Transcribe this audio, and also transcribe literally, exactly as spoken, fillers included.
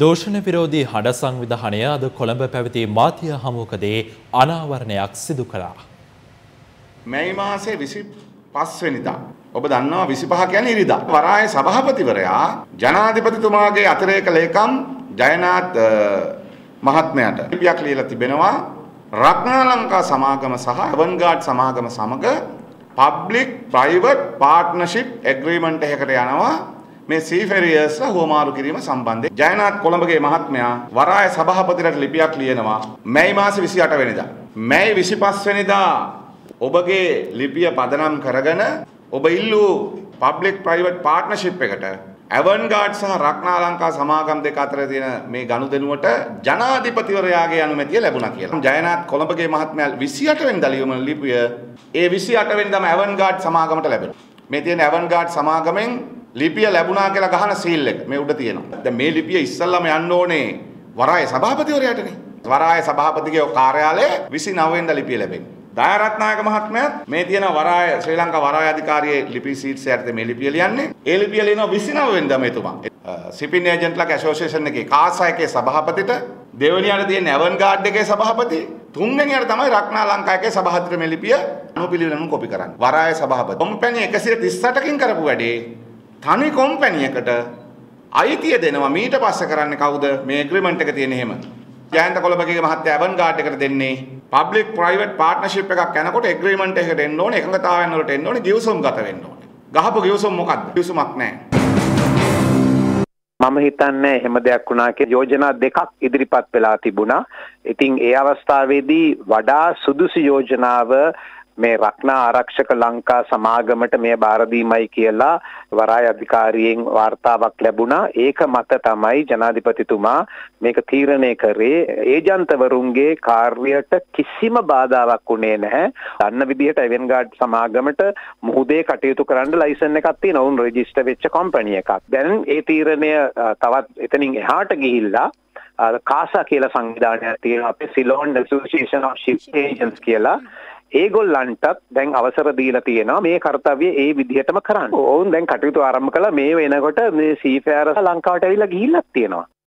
දෝෂණ විරෝධී හඬ සංවිධානය අද කොළඹ පැවති මාධ්‍ය හමුවකදී අනාවරණයක් සිදු කළා. මේ මාසේ විසිපස් වෙනිදා ඔබ දන්නවා විසිපහ කියන්නේ ඉරිදා වරායේ සභාපතිවරයා ජනාධිපතිතුමාගේ අතිරේක ලේකම් ජයනාත් මහත්මයාට ලිපියක් ලියලා තිබෙනවා. රත්නාලංකා සමාගම සහ අවන්ගාඩ් සමාගම සමග පබ්ලික් ප්‍රයිවට් පාර්ට්නර්ෂිප් ඇග්‍රීමන්ට් එකකට යනවා. මේ සීෆෙරියස්ලා හුවමාරු කිරීම සම්බන්ධයෙන් ජයනාත් කොළඹගේ මහත්මයා වරාය සභාපතිරට ලිපියක් ලියනවා මේ මාසේ විසිඅට වෙනිදා මේ විසිපස් වෙනිදා ඔබගේ ලිපිය පදනම් කරගෙන ඔබ ඉල්ලූ පබ්ලික් ප්‍රයිවට් පාර්ට්නර්ෂිප් එකට ඇවන්ගාඩ් සහ රත්නාලංකා සමාගම් දෙක අතර තියෙන මේ ගනුදෙනුවට ජනාධිපතිවරයාගේ අනුමැතිය ලැබුණා කියලා. ජයනාත් කොළඹගේ මහත්මයා විසිඅට වෙනිදා ලියුම ලිපිය ඒ විසිඅට වෙනිදාම ඇවන්ගාඩ් සමාගමට ලැබෙනවා. මේ තියෙන ඇවන්ගාඩ් සමාගමෙන් ලිපිය ලැබුණා කියලා ගහන සීල් එක මේ උඩ තියෙනවා. දැන් මේ ලිපිය ඉස්සල්ලාම යන්න ඕනේ වරායේ සභාපතිවරයාටනේ. වරායේ සභාපතිගේ කාර්යාලයේ විසිනව වෙනිදා ලිපිය ලැබෙන්නේ. දයරත්නායක මහත්මයාත් මේ තියෙන වරාය ශ්‍රී ලංකා වරාය අධිකාරියේ ලිපි සීට්ස් යටතේ මේ ලිපිය ලියන්නේ. ඒ ලිපිය ලියනවා විසිනව වෙනිදා මේතුමා. සිපින් ඒජන්ට්ලගේ ඇසෝෂියේෂන් එකේ කාසයකේ සභාපතිට දෙවනියට තියෙන ඇවන්ගාඩ් එකේ සභාපති තුන්වෙනියට තමයි රත්නාලංකා එකේ සභාපතිට මේ ලිපිය අනුපිළිවෙලම කොපි කරන්නේ. වරාය සභාපති කොම්පැනි එකසිය තිස් අටකින් කරපු වැඩේ තනි කොම්පැනියකට අයිතිය දෙනවා. මීට පස්සේ කරන්නේ කවුද මේ ඇග්‍රීමන්ට් එක තියෙන හැම ජයන්ත කොළඹගේ මහත්තයා ඇවන්ගාඩ් එකට දෙන්නේ පබ්ලික් ප්‍රයිවට් පාර්ට්නර්ෂිප් එකක් යනකොට ඇග්‍රීමන්ට් එකකට එන්න ඕනේ එකඟතාවයන් වලට එන්න ඕනේ ගිවිසුම් ගත වෙන්න ඕනේ ගහපු ගිවිසුම් මොකක්ද ගිවිසුමක් නැහැ මම හිතන්නේ එහෙම දෙයක් වුණා කියලා යෝජනා දෙකක් ඉදිරිපත් වෙලා තිබුණා. ඉතින් ඒ අවස්ථාවේදී වඩා සුදුසු යෝජනාව මේ රක්නා ආරක්ෂක ලංකා සමාගමට මේ බාර දීමයි කියලා වරාය අධිකාරියෙන් වාර්තාවක් ලැබුණා. ඒක මත තමයි ජනාධිපතිතුමා මේක තීරණය කරේ. ඒජන්තවරුන්ගේ කාර්යයට කිසිම බාධාවක් උනේ නැහැ. දන්න විදිහට ඇවන්ගාඩ් සමාගමට මුහුදේ කටයුතු කරන්න ලයිසන් එකක් තියෙනවා. උන් රෙජිස්ටර් වෙච්ච කම්පැනි එකක්. දැන් ඒ තීරණය තවත් එතනින් එහාට ගිහිල්ලා කාසා කියලා සංවිධානයක් තියෙනවා අපේ Ceylon association of ship agents කියලා. ඒගොල්ලන්ටත් දැන් අවසර දීලා තියෙනවා මේ කාර්යය ඒ විදිහටම කරන්න. ඔවුන් දැන් කටයුතු ආරම්භ කළා. මේ වෙනකොට මේ සීෆෙරස් ලංකාවට ඇවිල්ලා ගිහිල්ලක් තියෙනවා.